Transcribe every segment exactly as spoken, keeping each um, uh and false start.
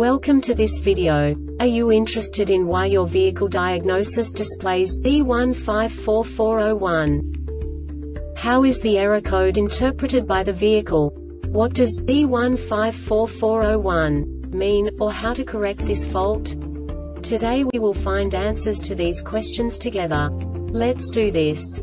Welcome to this video. Are you interested in why your vehicle diagnosis displays B one five four four zero one? How is the error code interpreted by the vehicle? What does B one five four four zero one mean, or how to correct this fault? Today we will find answers to these questions together. Let's do this.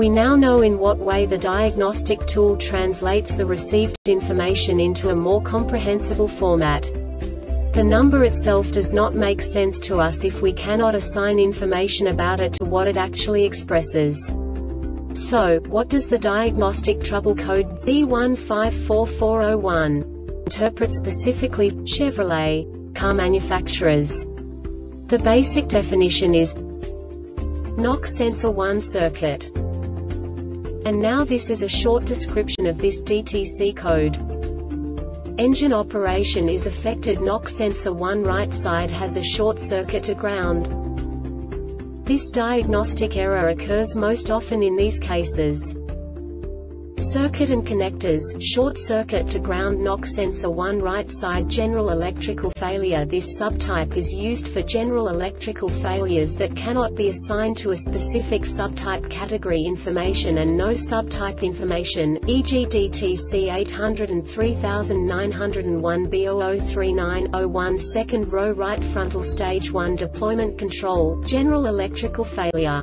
We now know in what way the diagnostic tool translates the received information into a more comprehensible format. The number itself does not make sense to us if we cannot assign information about it to what it actually expresses. So, what does the diagnostic trouble code B one five four four zero one interpret specifically for Chevrolet car manufacturers? The basic definition is Knock Sensor one circuit. And now this is a short description of this D T C code. Engine operation is affected. Knock sensor one right side has a short circuit to ground. This diagnostic error occurs most often in these cases. Circuit and connectors, short circuit to ground. Knock sensor one right side, general electrical failure. This subtype is used for general electrical failures that cannot be assigned to a specific subtype category information and no subtype information, for example D T C eight hundred three thousand nine hundred one B zero zero three nine zero one. Second row right frontal stage one deployment control, general electrical failure.